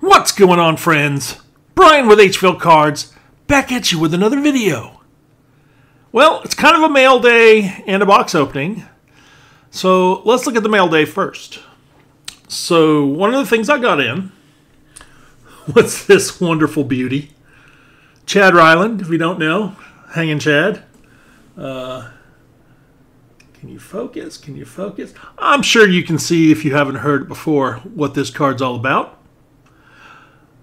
What's going on, friends? Brian with HVille Cards, back at you with another video. Well, it's kind of a mail day and a box opening, so let's look at the mail day first. So one of the things I got in was this wonderful beauty. Chad Ryland, if you don't know, hanging Chad. Can you focus? Can you focus? I'm sure you can see, if you haven't heard it before, what this card's all about.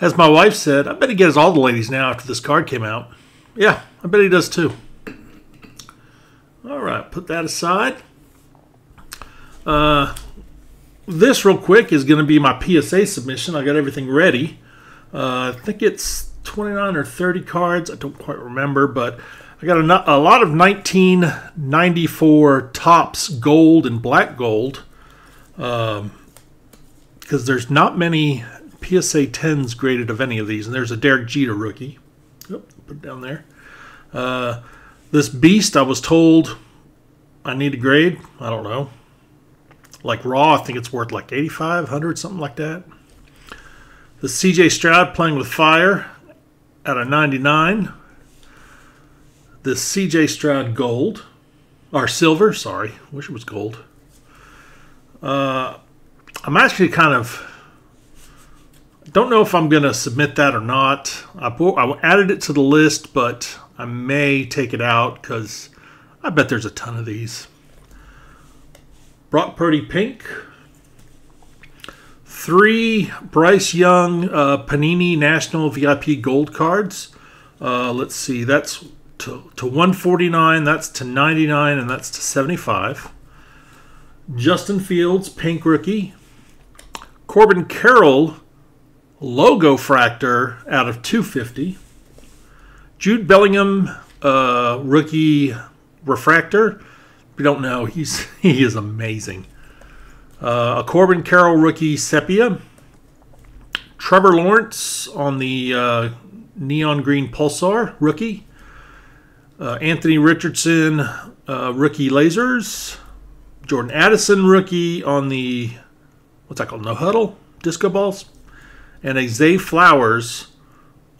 As my wife said, I bet he gets all the ladies now after this card came out. Yeah, I bet he does too. All right, put that aside. This real quick is going to be my PSA submission. I got everything ready. I think it's 29 or 30 cards. I don't quite remember, but I got a lot of 1994 Topps gold and black gold, because there's not many PSA 10s graded of any of these, and there's a Derek Jeter rookie. Oh, put it down there. This beast, I was told I need to grade. I don't know. Like raw, I think it's worth like 85, 100, something like that. The CJ Stroud playing with fire at a 99. The CJ Stroud gold, or silver, sorry. Wish it was gold. I'm actually kind of... don't know if I'm going to submit that or not. I added it to the list, but I may take it out because I bet there's a ton of these. Brock Purdy pink. 3 Bryce Young Panini National VIP gold cards. Let's see, that's to 149, that's to 99, and that's to 75. Justin Fields pink rookie. Corbin Carroll logo fractor out of 250. Jude Bellingham rookie refractor. If you don't know, he is amazing. A Corbin Carroll rookie sepia. Trevor Lawrence on the neon green pulsar rookie. Anthony Richardson rookie lasers. Jordan Addison rookie on the, what's that called, no huddle disco balls. And a Zay Flowers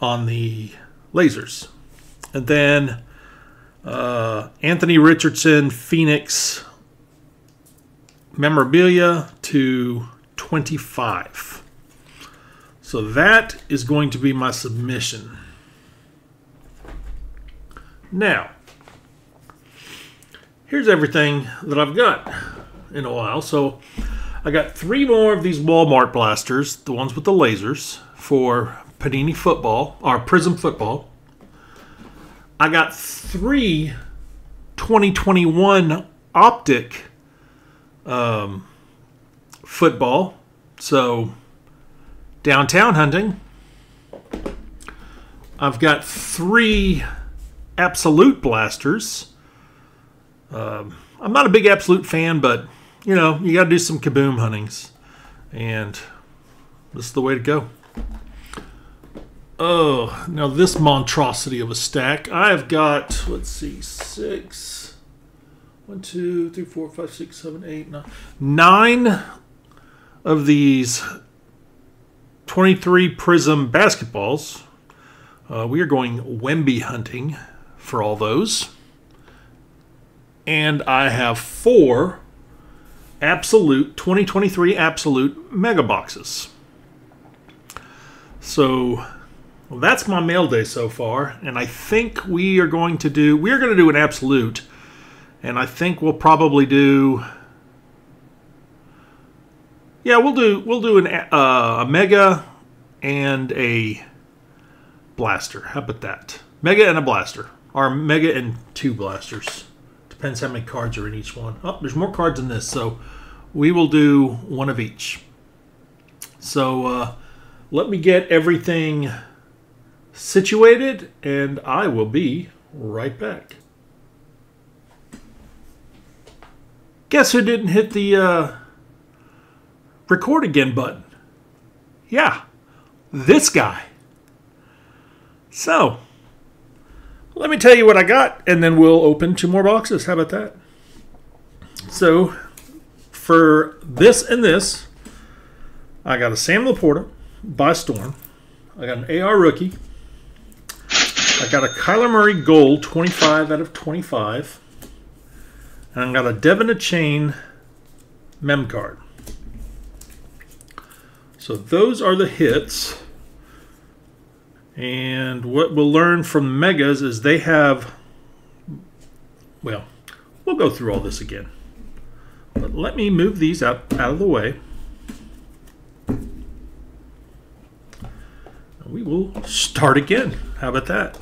on the lasers. And then Anthony Richardson Phoenix memorabilia to 25. So that is going to be my submission. Now, here's everything that I've got in a while. So I got 3 more of these Walmart blasters, the ones with the lasers, for Panini football, or Prism football. I got 3 2021 Optic football, so downtown hunting. I've got 3 Absolute blasters. I'm not a big Absolute fan, but you know, you got to do some kaboom huntings, and this is the way to go. Oh, now this monstrosity of a stack. I've got, let's see, 6, 1, 2, 3, 4, 5, 6, 7, 8, 9. 9 of these 23 Prism basketballs. We are going Wemby hunting for all those. And I have 4... Absolute 2023 Absolute mega boxes. So that's my mail day so far, and I think we're going to do an Absolute, and I think we'll probably do, yeah, we'll do an a mega and a blaster. How about that? Mega and a blaster, or mega and 2 blasters. Depends how many cards are in each one. Oh, there's more cards in this, so we will do one of each. So let me get everything situated, and I will be right back. Guess who didn't hit the record again button? Yeah, this guy. So... let me tell you what I got, and then we'll open 2 more boxes. How about that? So, for this and this, I got a Sam Laporta, by storm. I got an AR rookie. I got a Kyler Murray gold, 25 out of 25. And I got a Devonta Chain mem card. So those are the hits. And what we'll learn from Megas is they have, well, we'll go through all this again. But let me move these out of the way. We will start again. How about that?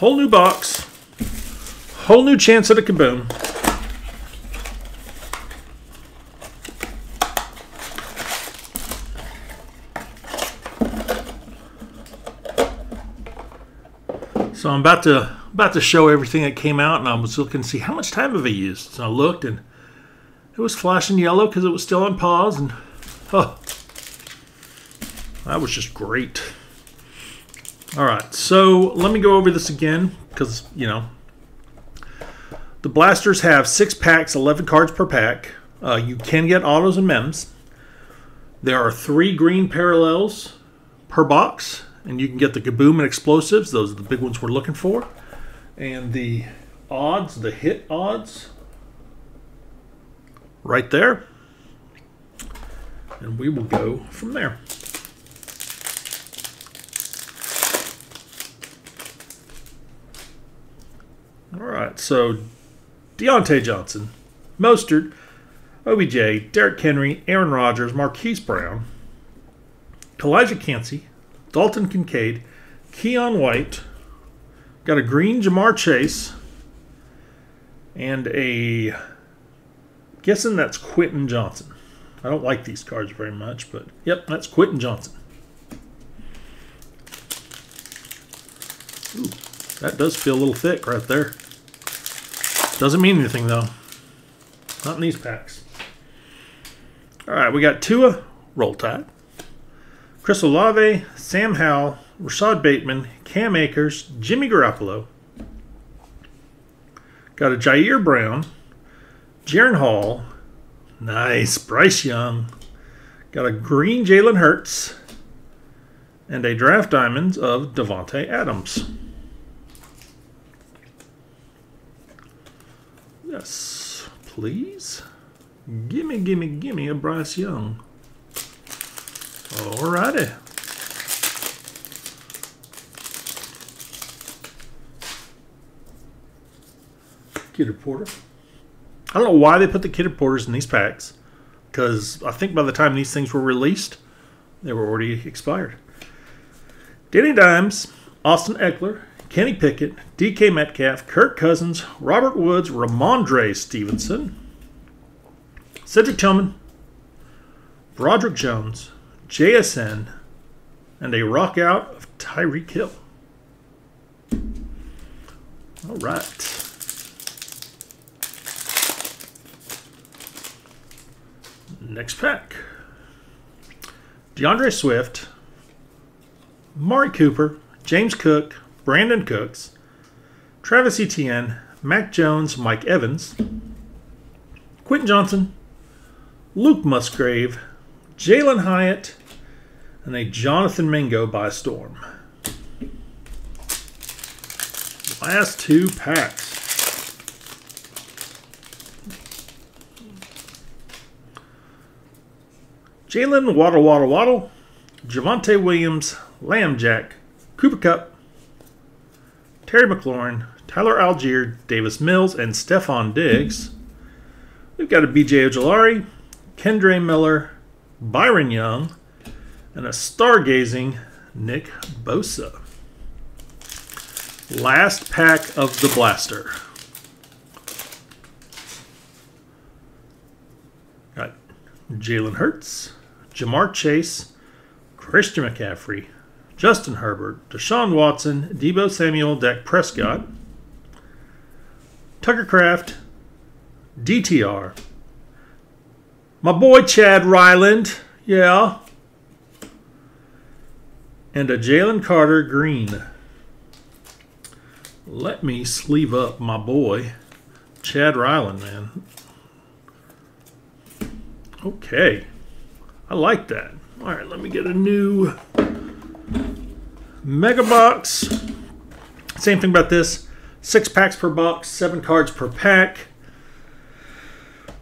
Whole new box. Whole new chance at a kaboom. So I'm about to show everything that came out, and I was looking to see how much time have I used. So I looked, and it was flashing yellow because it was still on pause, and oh, that was just great. All right, so let me go over this again because, you know, the blasters have 6 packs, 11 cards per pack. You can get autos and mems. There are 3 green parallels per box. And you can get the Kaboom and Explosives. Those are the big ones we're looking for. And the odds, the hit odds, right there. And we will go from there. All right, so Deontay Johnson, Mostert, OBJ, Derrick Henry, Aaron Rodgers, Marquise Brown, Kalijah Kancey, Dalton Kincaid, Keon White, got a green Jamar Chase, and a, I'm guessing that's Quentin Johnson. I don't like these cards very much, but yep, that's Quentin Johnson. Ooh, that does feel a little thick right there. Doesn't mean anything though. Not in these packs. All right, we got Tua, Roll Tide, Chris Olave, Sam Howell, Rashad Bateman, Cam Akers, Jimmy Garoppolo. Got a Jair Brown, Jaren Hall. Nice, Bryce Young. Got a green Jalen Hurts. And a draft diamonds of Devontae Adams. Yes, please. Gimme, gimme, gimme a Bryce Young. Alrighty. Kidder Porter. I don't know why they put the Kidder Porters in these packs, because I think by the time these things were released, they were already expired. Danny Dimes, Austin Eckler, Kenny Pickett, DK Metcalf, Kirk Cousins, Robert Woods, Ramondre Stevenson, Cedric Tillman, Broderick Jones, JSN, and a rock out of Tyreek Hill. All right. Next pack. DeAndre Swift, Amari Cooper, James Cook, Brandon Cooks, Travis Etienne, Mac Jones, Mike Evans, Quentin Johnson, Luke Musgrave, Jalen Hyatt, and a Jonathan Mingo by storm. Last 2 packs. Jalen Waddle, Javante Williams, Lamb Jack, Cooper Kupp, Terry McLaurin, Tyler Algier, Davis Mills, and Stephon Diggs. We've got a BJ Ojolari, Kendre Miller, Byron Young, and a stargazing Nick Bosa. Last pack of the blaster. Got Jalen Hurts, Jamar Chase, Christian McCaffrey, Justin Herbert, Deshaun Watson, Deebo Samuel, Dak Prescott, Tucker Kraft, DTR, my boy Chad Ryland, yeah. And a Jalen Carter green. Let me sleeve up my boy, Chad Ryland, man. Okay. I like that. All right, let me get a new mega box. Same thing about this. 6 packs per box, 7 cards per pack.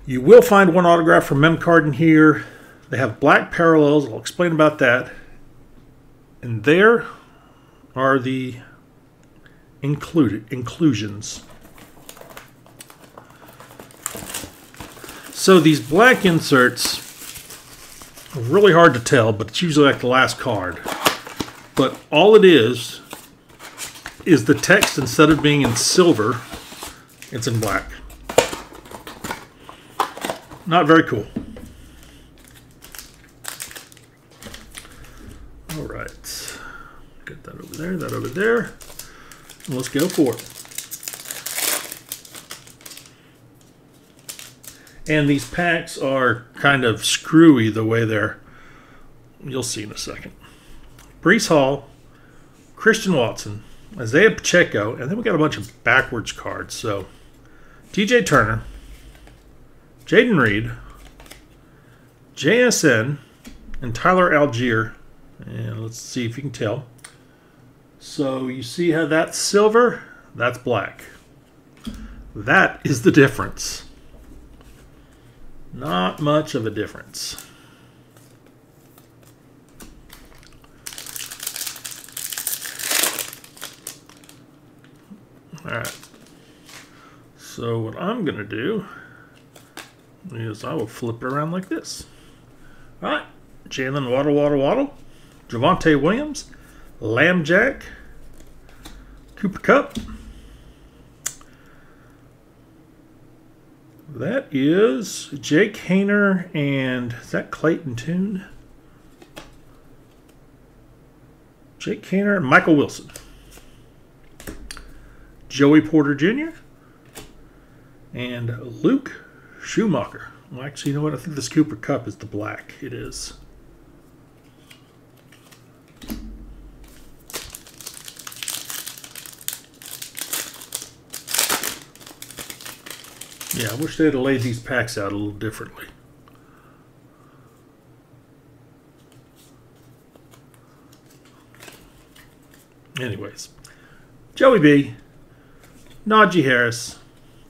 You will find one autograph from Memcard in here. They have black parallels. I'll explain about that. And there are the inclusions. So these black inserts are really hard to tell, but it's usually like the last card. But all it is the text, instead of being in silver, it's in black. Not very cool. All right. Get that over there, that over there. And let's go for it. And these packs are kind of screwy the way they're, you'll see in a second. Breece Hall, Christian Watson, Isaiah Pacheco, and then we got a bunch of backwards cards. So TJ Turner, Jaden Reed, JSN, and Tyler Algier. And let's see if you can tell. So you see how that's silver? That's black. That is the difference. Not much of a difference. All right. So what I'm going to do is I will flip it around like this. All right. Jalen Waddle. Javante Williams. Lamb Jack. Cooper Kupp. That is Jake Haener, and is that Clayton Tune? Jake Haener, Michael Wilson. Joey Porter Jr. and Luke Schumacher. Well, actually, you know what? I think this Cooper Kupp is the black. It is. Yeah, I wish they'd have laid these packs out a little differently. Anyways, Joey B, Najee Harris,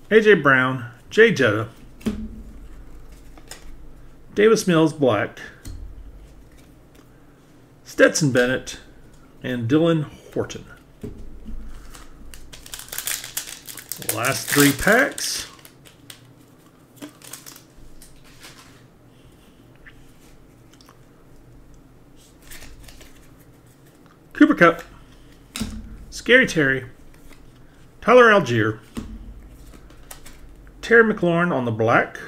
AJ Brown, Jay Jetta, Davis Mills black, Stetson Bennett, and Dylan Horton. Last 3 packs. Cooper Kupp, Scary Terry, Tyler Algier, Terry McLaurin on the black,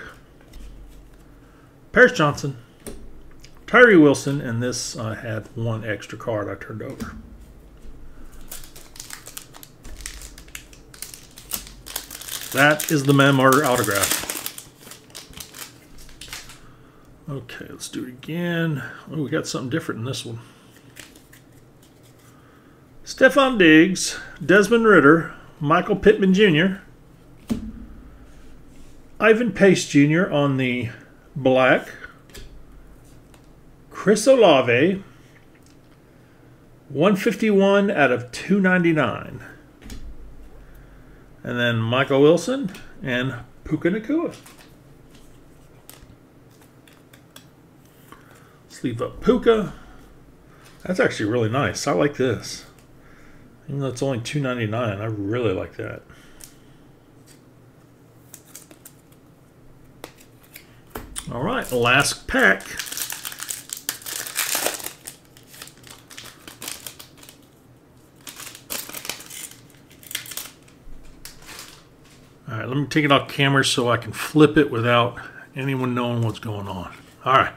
Paris Johnson, Tyree Wilson, and this I had one extra card I turned over. That is the Mem Order autograph. Okay, let's do it again. Oh, we got something different in this one. Stephon Diggs, Desmond Ridder, Michael Pittman Jr., Ivan Pace Jr. on the black, Chris Olave, 151 out of 299, and then Michael Wilson and Puka Nacua. Let's leave up Puka. That's actually really nice. I like this. Even though it's only $2.99, I really like that. All right, last pack. All right, let me take it off camera so I can flip it without anyone knowing what's going on. All right.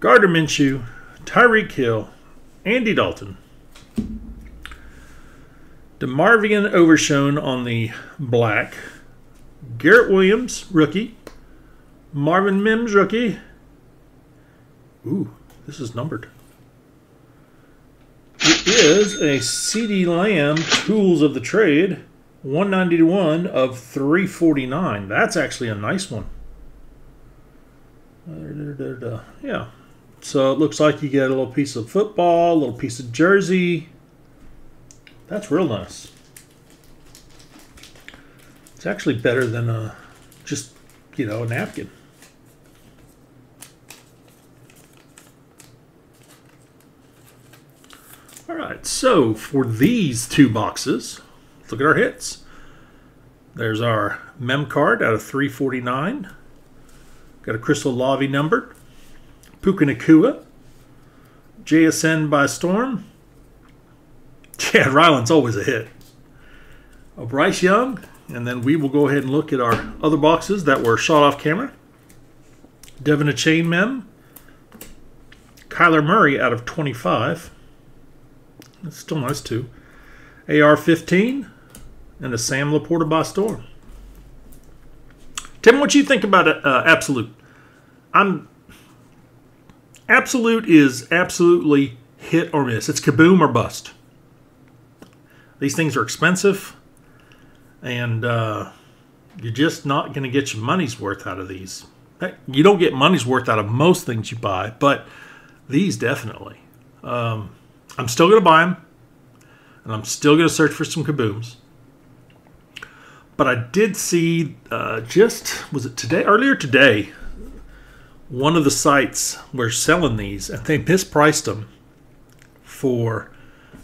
Gardner Minshew, Tyreek Hill, Andy Dalton, DeMarvion Overshone on the black, Garrett Williams, rookie, Marvin Mims, rookie. Ooh, this is numbered. It is a CeeDee Lamb Tools of the Trade, 191 of 349. That's actually a nice one. Yeah. So it looks like you get a little piece of football, a little piece of jersey. That's real nice. It's actually better than just, you know, a napkin. All right, so for these two boxes, let's look at our hits. There's our mem card out of 349. Got a Chris Olave numbered. Puka Nacua. JSN by storm. Chad Ryland's always a hit. Bryce Young. And then we will go ahead and look at our other boxes that were shot off camera. Devonta Chain mem. Kyler Murray out of 25. That's still nice too. AR-15. And a Sam Laporta by storm. Tim, what do you think about Absolute? Absolute is absolutely hit or miss. It's kaboom or bust. These things are expensive, and you're just not going to get your money's worth out of these. You don't get money's worth out of most things you buy, but these definitely. I'm still going to buy them, and I'm still going to search for some kabooms. But I did see was it today? Earlier today, one of the sites were selling these, and they mispriced them for,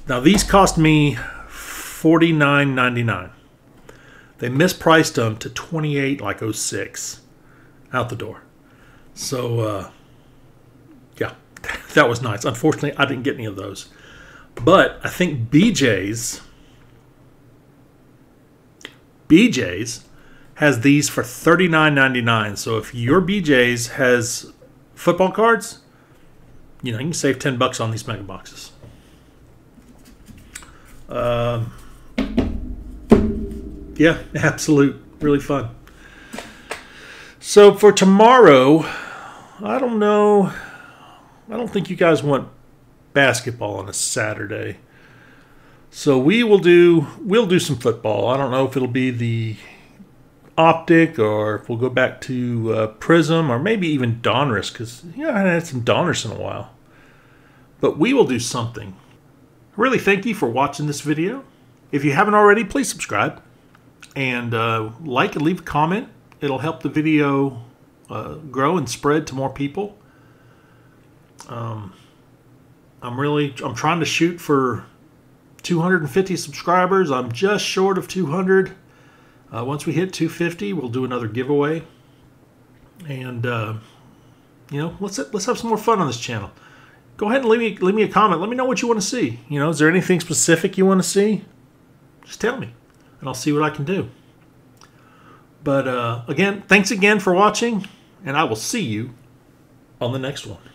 now these cost me $49.99. They mispriced them to $28.06 out the door. So, yeah, that was nice. Unfortunately, I didn't get any of those. But I think BJ's has these for $39.99. So if your BJ's has football cards, you know, you can save $10 on these mega boxes. Yeah, Absolute. Really fun. So for tomorrow, I don't know. I don't think you guys want basketball on a Saturday. So we'll do some football. I don't know if it'll be the Optic or if we'll go back to Prism or maybe even Donruss, because you know, I haven't had some Donruss in a while. But we will do something. Really, thank you for watching this video. If you haven't already, please subscribe and like and leave a comment. It'll help the video grow and spread to more people. I'm trying to shoot for 250 subscribers. I'm just short of 200. Once we hit 250, we'll do another giveaway, and you know, let's have some more fun on this channel. Go ahead and leave me a comment. Let me know what you want to see. You know, is there anything specific you want to see? Just tell me, and I'll see what I can do. But again, thanks again for watching, and I will see you on the next one.